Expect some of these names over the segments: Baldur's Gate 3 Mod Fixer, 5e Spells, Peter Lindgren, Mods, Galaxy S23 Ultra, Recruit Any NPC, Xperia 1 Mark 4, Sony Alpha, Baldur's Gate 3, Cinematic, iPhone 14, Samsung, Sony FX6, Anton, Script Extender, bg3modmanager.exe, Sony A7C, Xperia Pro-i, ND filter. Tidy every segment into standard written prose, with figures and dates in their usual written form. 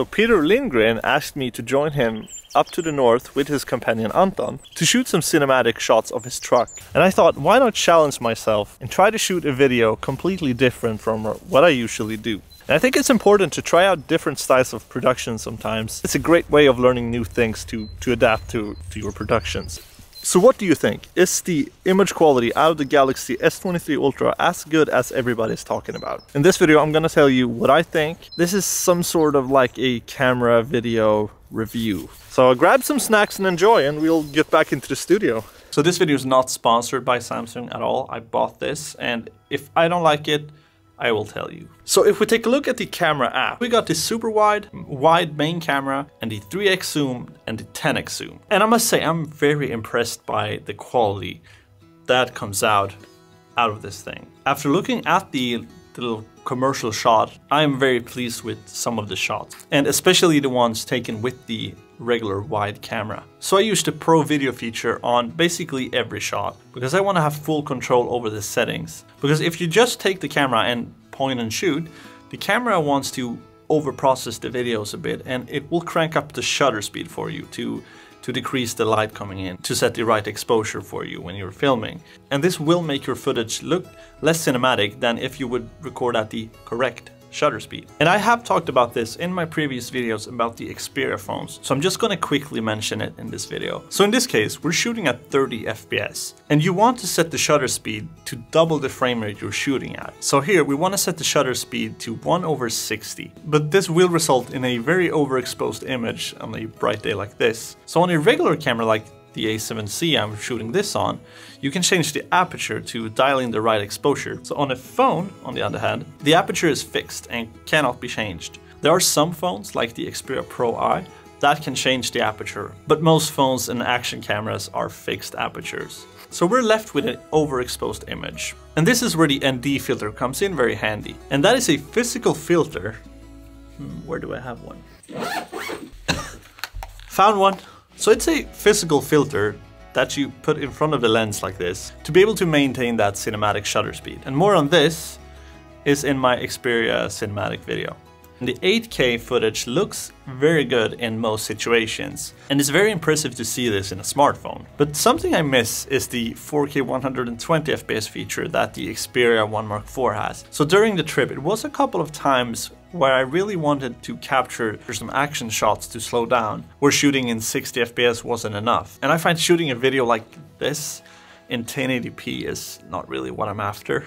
So Peter Lindgren asked me to join him up to the north with his companion Anton to shoot some cinematic shots of his truck. And I thought, why not challenge myself and try to shoot a video completely different from what I usually do. And I think it's important to try out different styles of production sometimes. It's a great way of learning new things to adapt to your productions. So what do you think? Is the image quality out of the Galaxy S23 Ultra as good as everybody's talking about? In this video, I'm gonna tell you what I think. This is some sort of like a camera video review. So grab some snacks and enjoy, and we'll get back into the studio. So this video is not sponsored by Samsung at all. I bought this, and if I don't like it, I will tell you. So if we take a look at the camera app, we got the super wide main camera and the 3x zoom and the 10x zoom. And I must say, I'm very impressed by the quality that comes out of this thing. After looking at the little commercial shot, I am very pleased with some of the shots, and especially the ones taken with the regular wide camera. So I used the Pro Video feature on basically every shot because I want to have full control over the settings. Because if you just take the camera and point and shoot, the camera wants to overprocess the videos a bit, and it will crank up the shutter speed for you to decrease the light coming in, to set the right exposure for you when you're filming. And this will make your footage look less cinematic than if you would record at the correct shutter speed. And I have talked about this in my previous videos about the Xperia phones, so I'm just gonna quickly mention it in this video. So in this case, we're shooting at 30 FPS, and you want to set the shutter speed to double the frame rate you're shooting at. So here, we wanna set the shutter speed to 1/60, but this will result in a very overexposed image on a bright day like this. So on a regular camera like the A7C I'm shooting this on, you can change the aperture to dial in the right exposure. So on a phone, on the other hand, the aperture is fixed and cannot be changed. There are some phones, like the Xperia Pro-i, that can change the aperture, but most phones and action cameras are fixed apertures. So we're left with an overexposed image. And this is where the ND filter comes in very handy. And that is a physical filter. Where do I have one? Found one. So it's a physical filter that you put in front of the lens like this to be able to maintain that cinematic shutter speed. And more on this is in my Xperia cinematic video. And the 8K footage looks very good in most situations, and it's very impressive to see this in a smartphone. But something I miss is the 4K 120fps feature that the Xperia 1 Mark 4 has. So during the trip, it was a couple of times where I really wanted to capture some action shots to slow down, where shooting in 60fps wasn't enough. And I find shooting a video like this in 1080p is not really what I'm after.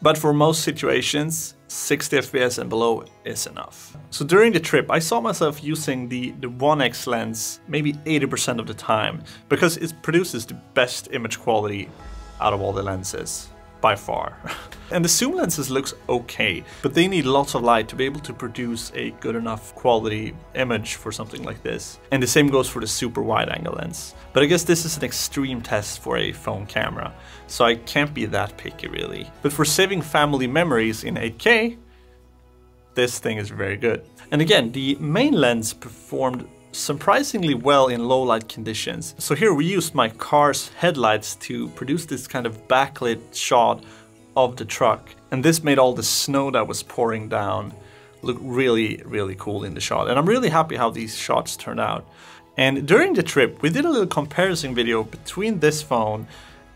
But for most situations, 60fps and below is enough. So during the trip, I saw myself using the 1x lens maybe 80% of the time, because it produces the best image quality out of all the lenses, by far. And the zoom lenses looks okay, but they need lots of light to be able to produce a good enough quality image for something like this. And the same goes for the super wide angle lens. But I guess this is an extreme test for a phone camera, so I can't be that picky really. But for saving family memories in 8K, this thing is very good. And again, the main lens performed surprisingly well in low light conditions. So here we used my car's headlights to produce this kind of backlit shot of the truck. And this made all the snow that was pouring down look really, really cool in the shot. And I'm really happy how these shots turned out. And during the trip, we did a little comparison video between this phone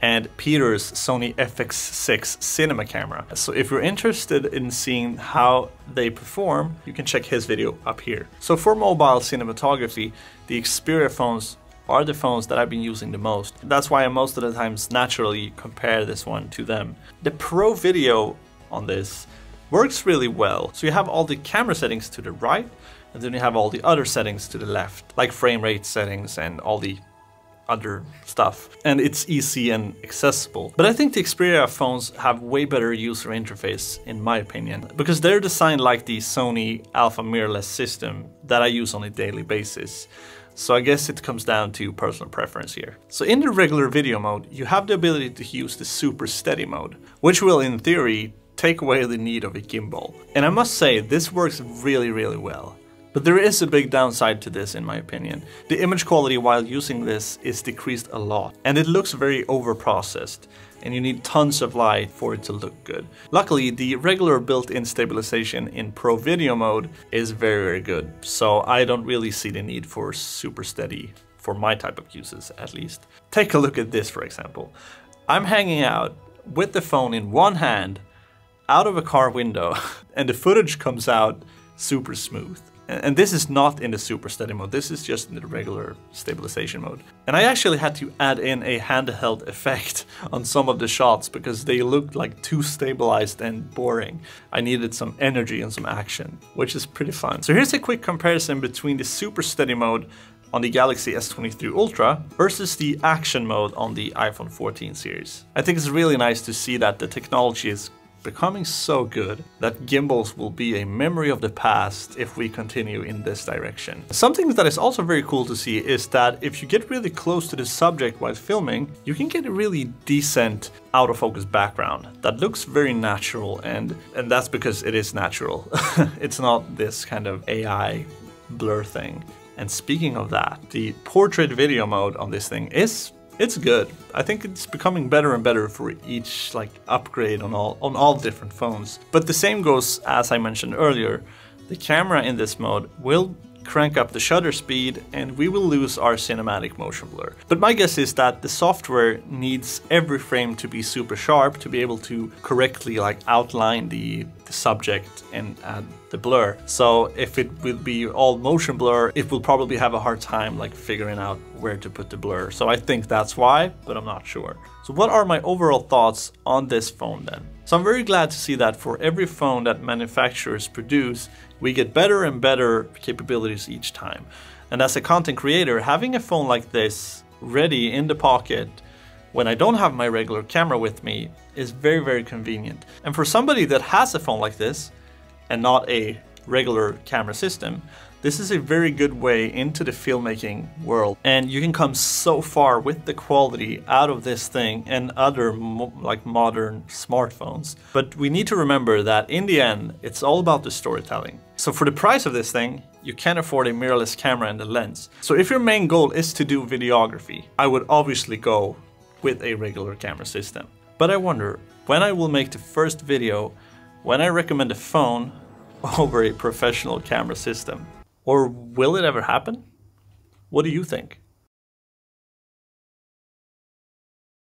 and Peter's Sony FX6 cinema camera. So if you're interested in seeing how they perform, you can check his video up here. So for mobile cinematography, the Xperia phones are the phones that I've been using the most. That's why I most of the times naturally compare this one to them. The Pro Video on this works really well. So you have all the camera settings to the right, and then you have all the other settings to the left, like frame rate settings and all the other stuff, and it's easy and accessible. But I think the Xperia phones have way better user interface, in my opinion, because they're designed like the Sony Alpha mirrorless system that I use on a daily basis. So I guess it comes down to personal preference here. So in the regular video mode, you have the ability to use the super steady mode, which will in theory take away the need of a gimbal. And I must say, this works really, really well. But there is a big downside to this in my opinion. The image quality while using this is decreased a lot and it looks very overprocessed and you need tons of light for it to look good. Luckily, the regular built-in stabilization in Pro Video mode is very, very good, so I don't really see the need for super steady for my type of uses at least. Take a look at this for example. I'm hanging out with the phone in one hand out of a car window and the footage comes out super smooth. And this is not in the super steady mode, this is just in the regular stabilization mode. And I actually had to add in a handheld effect on some of the shots because they looked like too stabilized and boring. I needed some energy and some action, which is pretty fun. So here's a quick comparison between the super steady mode on the Galaxy S23 Ultra versus the action mode on the iPhone 14 series. I think it's really nice to see that the technology is becoming so good that gimbals will be a memory of the past if we continue in this direction. Something that is also very cool to see is that if you get really close to the subject while filming, you can get a really decent out of focus background that looks very natural, and that's because it is natural. It's not this kind of AI blur thing. And speaking of that, the portrait video mode on this thing is it's good. I think it's becoming better and better for each like upgrade on all different phones. But the same goes as I mentioned earlier. The camera in this mode will crank up the shutter speed and we will lose our cinematic motion blur. But my guess is that the software needs every frame to be super sharp to be able to correctly like outline the subject and add the blur. So if it will be all motion blur, it will probably have a hard time like figuring out where to put the blur. So I think that's why, but I'm not sure. So what are my overall thoughts on this phone then? So I'm very glad to see that for every phone that manufacturers produce, we get better and better capabilities each time. And as a content creator, having a phone like this ready in the pocket when I don't have my regular camera with me is very, very convenient. And for somebody that has a phone like this and not a regular camera system, this is a very good way into the filmmaking world, and you can come so far with the quality out of this thing and other like modern smartphones. But we need to remember that in the end, it's all about the storytelling. So for the price of this thing, you can't afford a mirrorless camera and a lens. So if your main goal is to do videography, I would obviously go with a regular camera system. But I wonder when I will make the first video when I recommend a phone over a professional camera system. Or will it ever happen? What do you think?